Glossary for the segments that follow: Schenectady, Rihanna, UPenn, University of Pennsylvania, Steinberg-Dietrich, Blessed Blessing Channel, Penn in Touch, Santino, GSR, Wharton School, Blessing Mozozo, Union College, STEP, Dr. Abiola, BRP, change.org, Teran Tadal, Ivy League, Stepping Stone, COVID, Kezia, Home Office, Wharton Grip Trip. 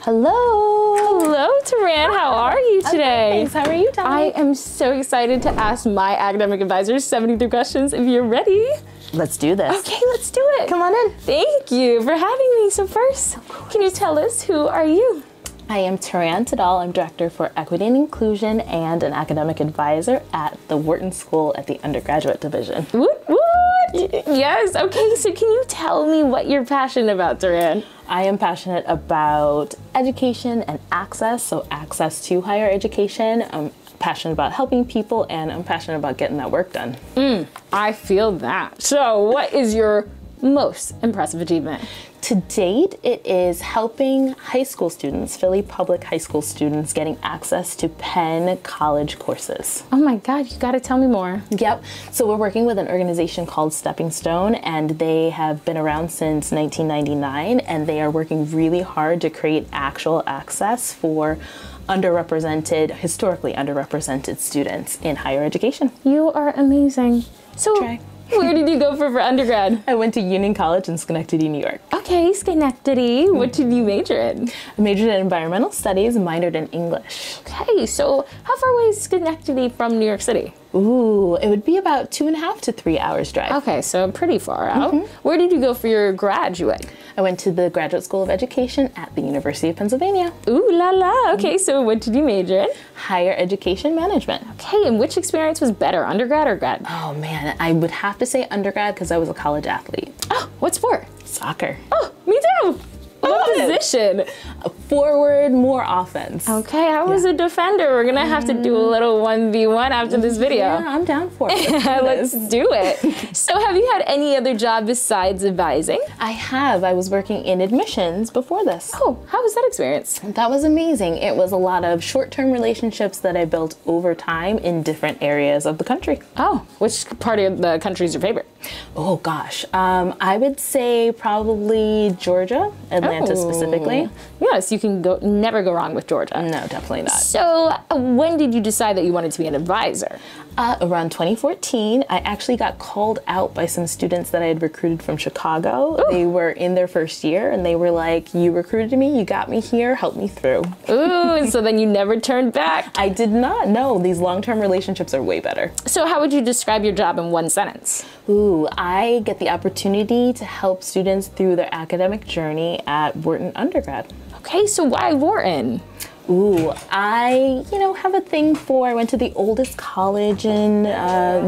Hello. Hello, Teran. How are you today? Thanks. How are you, Tommy? I am so excited to ask my academic advisor 73 questions if you're ready. Let's do this. Okay, let's do it. Come on in. Thank you for having me. So first, can you tell us who are you? I am Teran Tadal. I'm Director for Equity and Inclusion and an Academic Advisor at the Wharton School at the Undergraduate Division. Woot, woot. Yes, okay, so can you tell me what you're passionate about, Teran? I am passionate about education and access, so access to higher education. I'm passionate about helping people, and I'm passionate about getting that work done. I feel that. So what is your most impressive achievement? To date, it is helping high school students, Philly public high school students, getting access to Penn College courses. Oh my God, you gotta tell me more. Yep, so we're working with an organization called Stepping Stone, and they have been around since 1999, and they are working really hard to create actual access for underrepresented, historically underrepresented students in higher education. You are amazing. So. Try. Where did you go for undergrad? I went to Union College in Schenectady, New York. Okay, Schenectady. What did you major in? I majored in environmental studies and minored in English. Okay, so how far away is Schenectady from New York City? Ooh, it would be about 2.5 to 3 hours drive. Okay, so pretty far out. Where did you go for your graduate? I went to the Graduate School of Education at the University of Pennsylvania. Ooh la la, okay, so what did you major in? Higher Education Management. Okay, and which experience was better, undergrad or grad? Oh man, I would have to say undergrad because I was a college athlete. Oh, what sport? Soccer. Oh, me too! What position? Forward, more offense. Okay, I was a defender. We're gonna have to do a little 1v1 after this video. Yeah, I'm down for it. Let's do it. So have you had any other job besides advising? I have. I was working in admissions before this. Oh, how was that experience? That was amazing. It was a lot of short-term relationships that I built over time in different areas of the country. Oh, which part of the country is your favorite? Oh gosh, I would say probably Georgia, Atlanta specifically. Yes, you can never go wrong with Georgia. No, definitely not. So when did you decide that you wanted to be an advisor? Around 2014, I actually got called out by some students that I had recruited from Chicago. Ooh. They were in their first year and they were like, you recruited me, you got me here, help me through. Ooh, and so then you never turned back? I did not. No, these long-term relationships are way better. So how would you describe your job in one sentence? Ooh, I get the opportunity to help students through their academic journey at Wharton undergrad. Okay, so why Wharton? Ooh, I, you know, have a thing for, I went to the oldest college in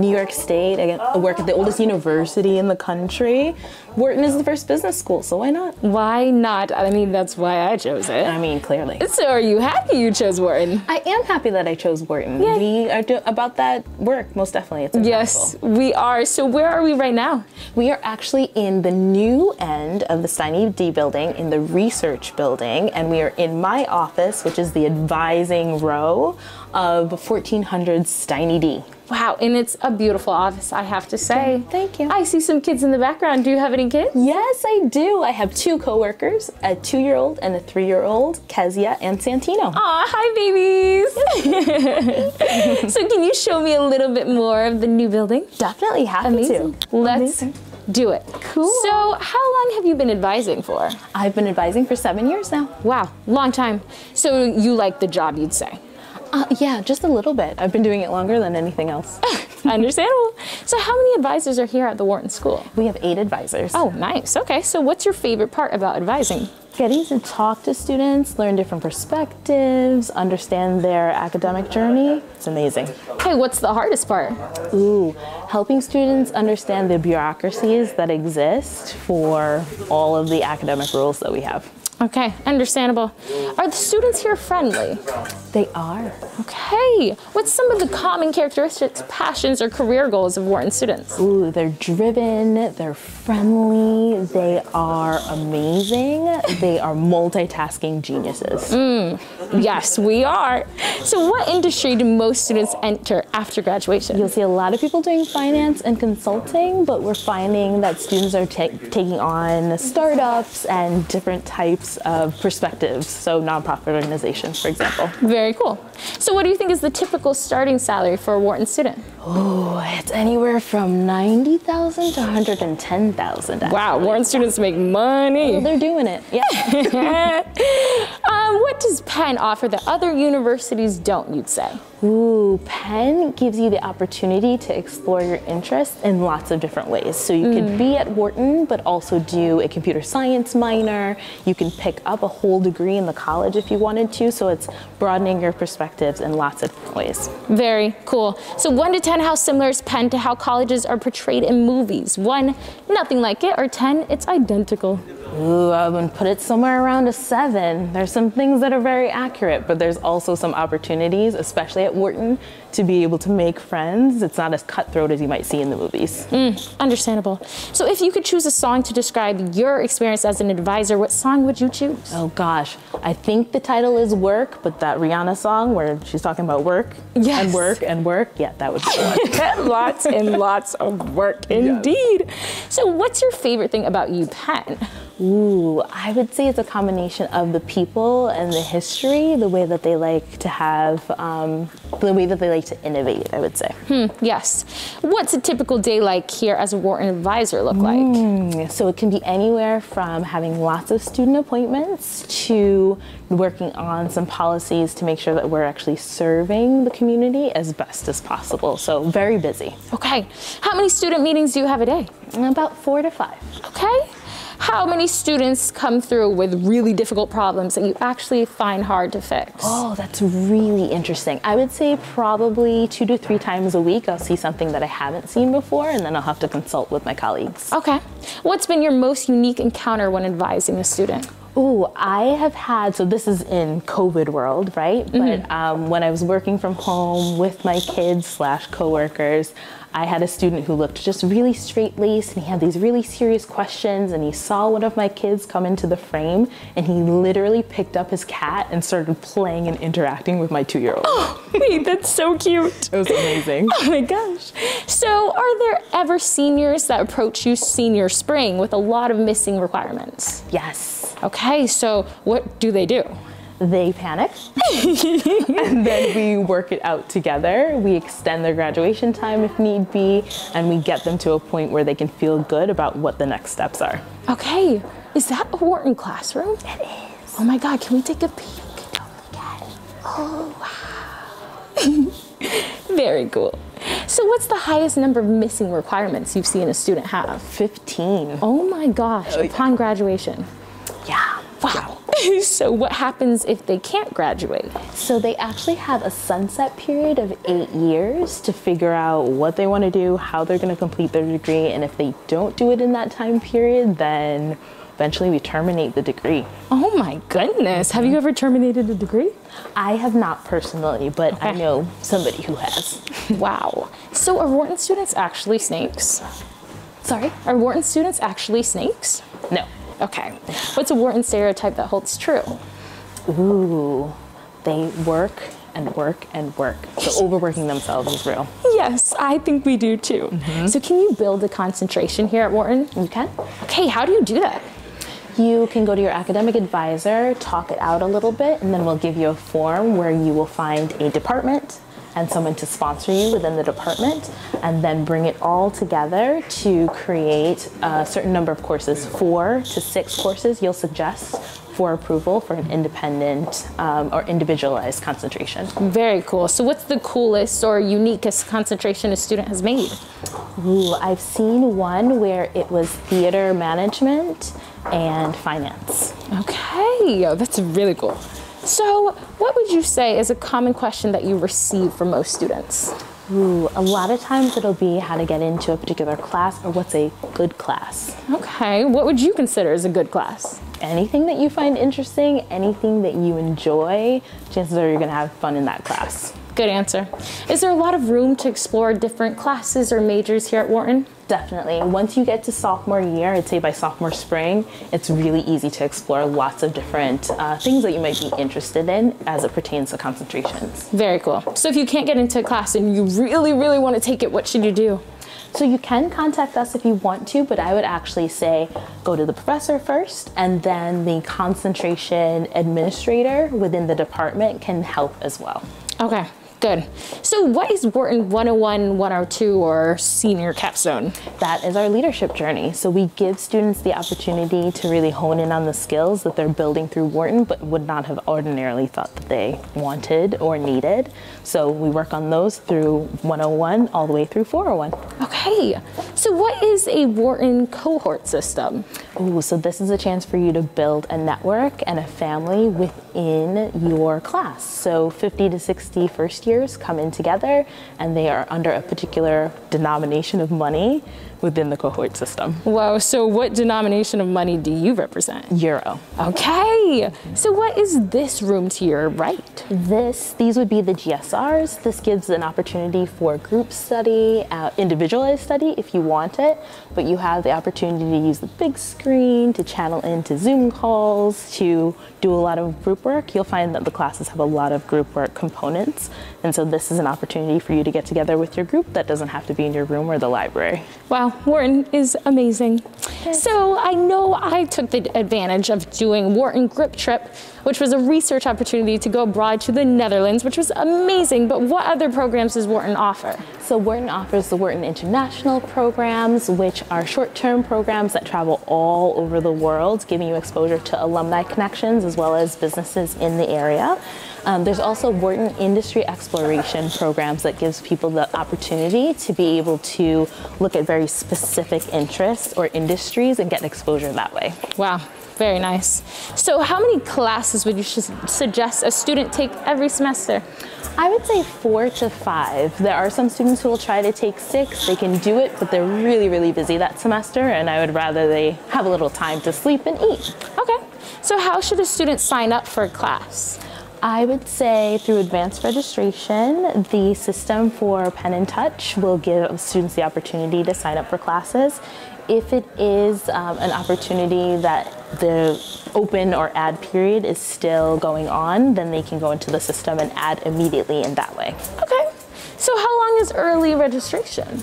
New York State. I work at the oldest university in the country. Wharton is the first business school, so why not? Why not? I mean, that's why I chose it. I mean, clearly. So are you happy you chose Wharton? I am happy that I chose Wharton. Yeah. We are about that work, most definitely. It's yes, we are. So where are we right now? We are actually in the new end of the Steinberg-Dietrich building, in the research building, and we are in my office, which is the advising row of 1400 Steinberg-Dietrich. Wow, and it's a beautiful office, I have to say. Thank you. I see some kids in the background. Do you have any kids? Yes, I do. I have two coworkers, a 2-year-old and a 3-year-old, Kezia and Santino. Aw, hi babies. So can you show me a little bit more of the new building? Definitely happy to. Let's do it. Cool. So how long have you been advising for? I've been advising for 7 years now. Wow, long time. So you like the job, you'd say? Yeah, just a little bit. I've been doing it longer than anything else. Understandable. So how many advisors are here at the Wharton School? We have 8 advisors. Oh, nice. Okay, so what's your favorite part about advising? Getting to talk to students, learn different perspectives, understand their academic journey. It's amazing. Okay, what's the hardest part? Ooh, helping students understand the bureaucracies that exist for all of the academic rules that we have. Okay, understandable. Are the students here friendly? They are. Okay. What's some of the common characteristics, passions, or career goals of Wharton students? Ooh, they're driven, they're friendly, they are amazing, they are multitasking geniuses. Yes, we are. So what industry do most students enter after graduation? You'll see a lot of people doing finance and consulting, but we're finding that students are taking on startups and different types difference of perspectives, so nonprofit organizations, for example. Very cool. So what do you think is the typical starting salary for a Wharton student? Oh, it's anywhere from $90,000 to $110,000. Wow, Wharton students make money. Well, they're doing it, yeah. What does Penn offer that other universities don't, you'd say? Ooh, Penn gives you the opportunity to explore your interests in lots of different ways. So you could be at Wharton, but also do a computer science minor. You can pick up a whole degree in the college if you wanted to. So it's broadening your perspectives in lots of different ways. Very cool. So 1 to 10, how similar is Penn to how colleges are portrayed in movies? 1, nothing like it, or 10, it's identical. Ooh, I would put it somewhere around a 7. There's some things that are very accurate, but there's also some opportunities, especially at Wharton, to be able to make friends. It's not as cutthroat as you might see in the movies. Understandable. So if you could choose a song to describe your experience as an advisor, what song would you choose? Oh gosh, I think the title is Work, but that Rihanna song where she's talking about work and work and work, yeah, that would be lots and lots of work indeed. Yes. So what's your favorite thing about UPenn? Ooh, I would say it's a combination of the people and the history, the way that they like to have, the way that they like to innovate, I would say. Yes. What's a typical day like here as a Wharton advisor look like? So it can be anywhere from having lots of student appointments to working on some policies to make sure that we're actually serving the community as best as possible. So very busy. Okay. How many student meetings do you have a day? About 4 to 5. Okay. How many students come through with really difficult problems that you actually find hard to fix? Oh, that's really interesting. I would say probably 2 to 3 times a week I'll see something that I haven't seen before, and then I'll have to consult with my colleagues. Okay. What's been your most unique encounter when advising a student? Oh, I have had, so this is in COVID world, right? But when I was working from home with my kids / coworkers, I had a student who looked just really straight-laced, and he had these really serious questions, and he saw one of my kids come into the frame, and he literally picked up his cat and started playing and interacting with my 2-year-old. Oh, wait, that's so cute. It was amazing. Oh my gosh. So are there ever seniors that approach you senior spring with a lot of missing requirements? Yes. Okay, so what do they do? They panic, and then we work it out together. We extend their graduation time if need be, and we get them to a point where they can feel good about what the next steps are. Okay, is that a Wharton classroom? It is. Oh my God, can we take a peek? Don't look at it. Oh, wow. Very cool. So what's the highest number of missing requirements you've seen a student have? 15. Oh my gosh, upon graduation. Yeah. Wow. So what happens if they can't graduate? So they actually have a sunset period of 8 years to figure out what they want to do, how they're going to complete their degree, and if they don't do it in that time period, then eventually we terminate the degree. Oh my goodness. Have you ever terminated a degree? I have not personally, but I know somebody who has. Wow. So are Wharton students actually snakes? Sorry? Are Wharton students actually snakes? No. Okay. What's a Wharton stereotype that holds true? Ooh, they work and work and work. So overworking themselves is real. Yes, I think we do too. So can you build a concentration here at Wharton? You can. Okay, how do you do that? You can go to your academic advisor, talk it out a little bit, and then we'll give you a form where you will find a department and someone to sponsor you within the department, and then bring it all together to create a certain number of courses, 4 to 6 courses you'll suggest for approval for an independent or individualized concentration. Very cool. So what's the coolest or uniquest concentration a student has made? Ooh, I've seen one where it was theater management and finance. Okay, oh, that's really cool. So what would you say is a common question that you receive from most students? Ooh, a lot of times it'll be how to get into a particular class or what's a good class. Okay, what would you consider as a good class? Anything that you find interesting, anything that you enjoy, chances are you're going to have fun in that class. Good answer. Is there a lot of room to explore different classes or majors here at Wharton? Definitely. Once you get to sophomore year, I'd say by sophomore spring, it's really easy to explore lots of different things that you might be interested in as it pertains to concentrations. Very cool. So if you can't get into a class and you really, really want to take it, what should you do? So you can contact us if you want to, but I would actually say go to the professor first, and then the concentration administrator within the department can help as well. Okay. Good. So what is Wharton 101, 102, or Senior Capstone? That is our leadership journey. So we give students the opportunity to really hone in on the skills that they're building through Wharton, but would not have ordinarily thought that they wanted or needed. So we work on those through 101 all the way through 401. Okay. So what is a Wharton cohort system? Ooh, so this is a chance for you to build a network and a family within your class. So 50 to 60 first year come in together, and they are under a particular denomination of money within the cohort system. Wow, so what denomination of money do you represent? Euro. Okay, so what is this room to your right? These would be the GSRs. This gives an opportunity for group study, individualized study if you want it, but you have the opportunity to use the big screen, to channel into Zoom calls, to do a lot of group work. You'll find that the classes have a lot of group work components. And so this is an opportunity for you to get together with your group that doesn't have to be in your room or the library. Wow, Wharton is amazing. Yes. So I know I took the advantage of doing Wharton Grip Trip, which was a research opportunity to go abroad to the Netherlands, which was amazing. But what other programs does Wharton offer? So Wharton offers the Wharton International programs, which are short-term programs that travel all over the world, giving you exposure to alumni connections as well as businesses in the area. There's also Wharton Industry Exploration programs that gives people the opportunity to be able to look at very specific interests or industries and get exposure that way. Wow. Very nice. So how many classes would you suggest a student take every semester? I would say 4 to 5. There are some students who will try to take 6. They can do it, but they're really, really busy that semester, and I would rather they have a little time to sleep and eat. Okay. So how should a student sign up for a class? I would say through advanced registration, the system for Penn in Touch will give students the opportunity to sign up for classes. If it is an opportunity that the open or add period is still going on, then they can go into the system and add immediately in that way. Okay. So how long is early registration?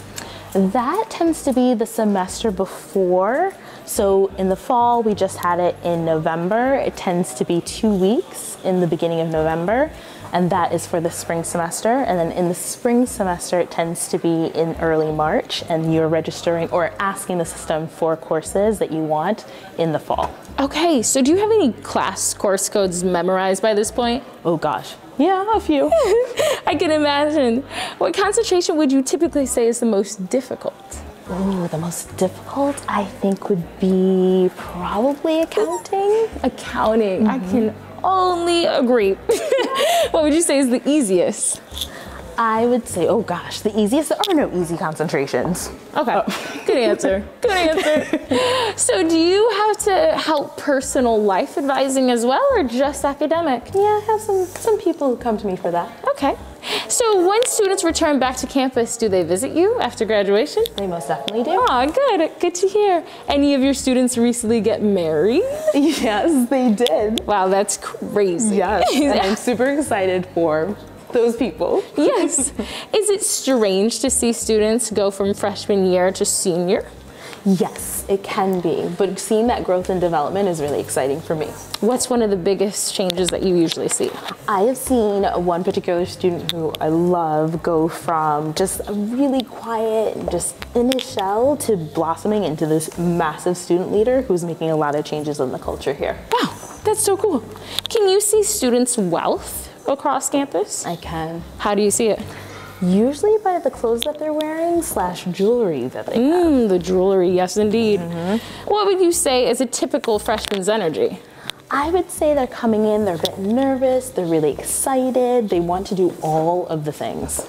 That tends to be the semester before. So in the fall, we just had it in November. It tends to be 2 weeks in the beginning of November, and that is for the spring semester. And then in the spring semester, it tends to be in early March, and you're registering or asking the system for courses that you want in the fall. Okay, so do you have any class course codes memorized by this point? Oh gosh, yeah, a few. I can imagine. What concentration would you typically say is the most difficult? Ooh, the most difficult, I think, would be probably accounting. Accounting, I can only agree. What would you say is the easiest? I would say, oh gosh, the easiest. There are no easy concentrations. Okay, oh. Good answer, good answer. So do you have to help personal life advising as well, or just academic? Yeah, I have some people who come to me for that. Okay, so when students return back to campus, do they visit you after graduation? They most definitely do. Oh, good, good to hear. Any of your students recently get married? Yes, they did. Wow, that's crazy. Yes, and I'm super excited for those people. Yes. Is it strange to see students go from freshman year to senior? Yes, it can be, but seeing that growth and development is really exciting for me. What's one of the biggest changes that you usually see? I have seen one particular student who I love go from just really quiet and just in his shell to blossoming into this massive student leader who's making a lot of changes in the culture here. Wow, that's so cool. Can you see students' wealth across campus? I can. How do you see it? Usually by the clothes that they're wearing / jewelry that they have. The jewelry, yes indeed. What would you say is a typical freshman's energy? I would say they're coming in, they're a bit nervous, they're really excited, they want to do all of the things.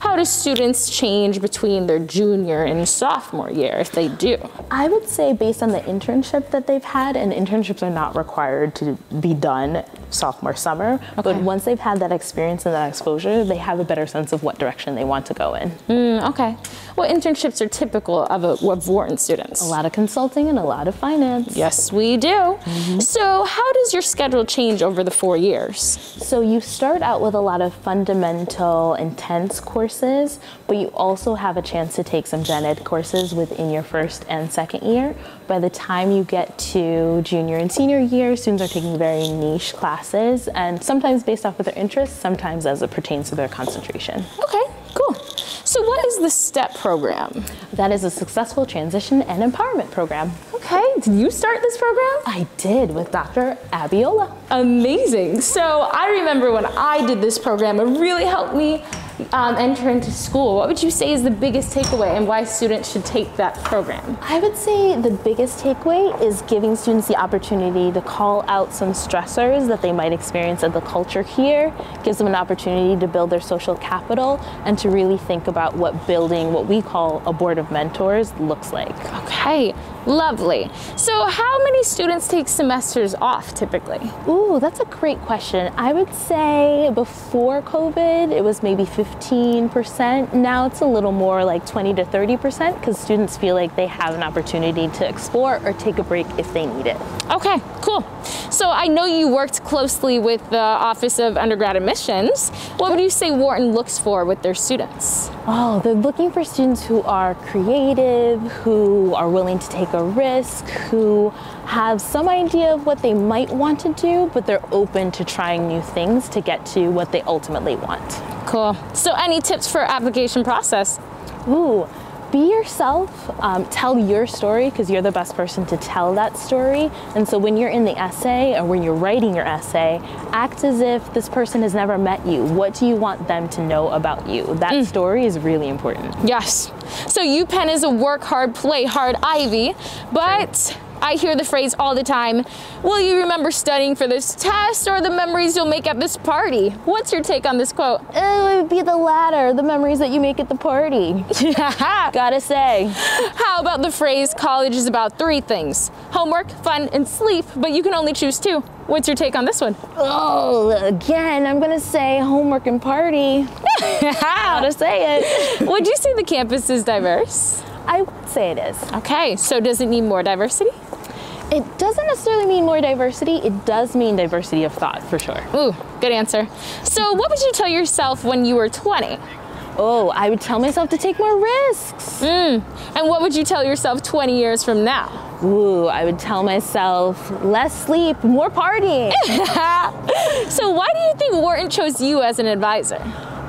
How do students change between their junior and sophomore year, if they do? I would say based on the internship that they've had, and internships are not required to be done sophomore summer, but once they've had that experience and that exposure, they have a better sense of what direction they want to go in. Okay. What internships are typical of Wharton students? A lot of consulting and a lot of finance. Yes, we do. So how does your schedule change over the 4 years? So you start out with a lot of fundamental, intense courses, but you also have a chance to take some gen ed courses within your first and second year. By the time you get to junior and senior year, students are taking very niche classes, and sometimes based off of their interests, sometimes as it pertains to their concentration. Okay, cool. So what is the STEP program? That is a Successful Transition and Empowerment Program. Okay, did you start this program? I did, with Dr. Abiola. Amazing. So I remember when I did this program, it really helped me enter into school. What would you say is the biggest takeaway and why students should take that program? I would say the biggest takeaway is giving students the opportunity to call out some stressors that they might experience at the culture here, gives them an opportunity to build their social capital and to really think about what building what we call a board of mentors looks like. Okay, lovely. So how many students take semesters off typically? Ooh, that's a great question. I would say before COVID, it was maybe 15%. Now it's a little more like 20 to 30% because students feel like they have an opportunity to explore or take a break if they need it. Okay, cool. So I know you worked closely with the Office of Undergrad Admissions. What would you say Wharton looks for with their students? Oh, they're looking for students who are creative, who are willing to take a risk, who have some idea of what they might want to do, but they're open to trying new things to get to what they ultimately want. Cool. So any tips for application process? Ooh. Be yourself, tell your story, because you're the best person to tell that story. And so when you're in the essay or when you're writing your essay, act as if this person has never met you. What do you want them to know about you? That story is really important. Yes. So UPenn is a work hard, play hard Ivy, but I hear the phrase all the time, will you remember studying for this test or the memories you'll make at this party? What's your take on this quote? Oh, it would be the latter, the memories that you make at the party. Gotta say. How about the phrase, college is about three things, homework, fun, and sleep, but you can only choose two. What's your take on this one? Oh, again, I'm gonna say homework and party. Gotta say it. Would you say the campus is diverse? I would say it is. Okay, so does it need more diversity? It doesn't necessarily mean more diversity. It does mean diversity of thought, for sure. Ooh, good answer. So what would you tell yourself when you were 20? Oh, I would tell myself to take more risks. And what would you tell yourself 20 years from now? Ooh, I would tell myself, less sleep, more partying. So why do you think Wharton chose you as an advisor?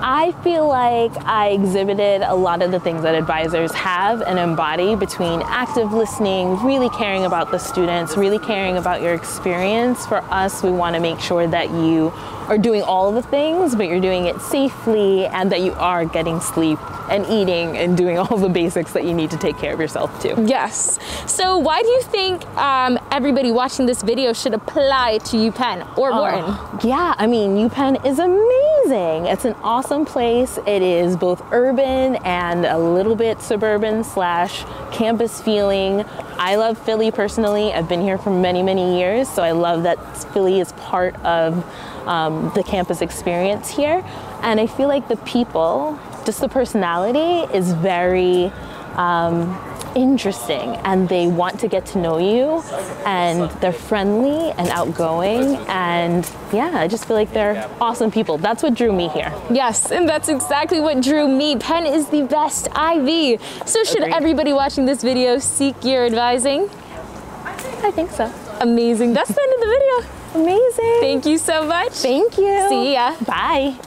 I feel like I exhibited a lot of the things that advisors have and embody, between active listening, really caring about the students, really caring about your experience. For us, we want to make sure that you are doing all the things, but you're doing it safely and that you are getting sleep and eating and doing all the basics that you need to take care of yourself too. Yes. So why do you think everybody watching this video should apply to UPenn or Wharton? Yeah, I mean, UPenn is amazing. It's an awesome place. It is both urban and a little bit suburban / campus feeling. I love Philly personally. I've been here for many, many years, so I love that Philly is part of the campus experience here. And I feel like the people, just the personality is very interesting, and they want to get to know you, and they're friendly and outgoing, and yeah, I just feel like they're awesome people. That's what drew me here. Yes, and that's exactly what drew me. Penn is the best Ivy. So should everybody watching this video seek your advising? I think so. Amazing. That's the end of the video. Amazing. Thank you so much. Thank you. See ya. Bye.